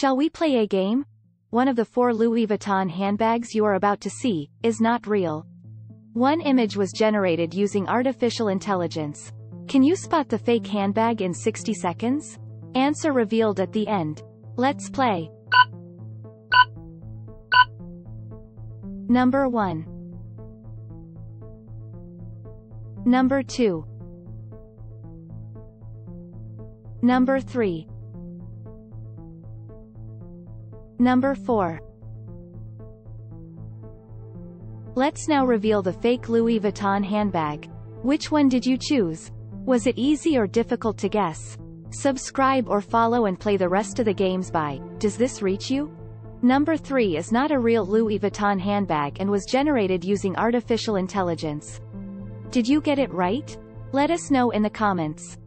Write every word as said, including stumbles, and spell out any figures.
Shall we play a game? One of the four Louis Vuitton handbags you are about to see is not real. One image was generated using artificial intelligence. Can you spot the fake handbag in sixty seconds? Answer revealed at the end. Let's play. Number one. Number two. Number three. Number four. Let's now reveal the fake Louis Vuitton handbag. Which one did you choose? Was it easy or difficult to guess? Subscribe or follow and play the rest of the games by Does This Reach You? Number three is not a real Louis Vuitton handbag and was generated using artificial intelligence. Did you get it right? Let us know in the comments.